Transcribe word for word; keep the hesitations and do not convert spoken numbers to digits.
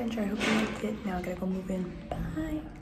adventure. I hope you liked it. Now I gotta go move in. Bye.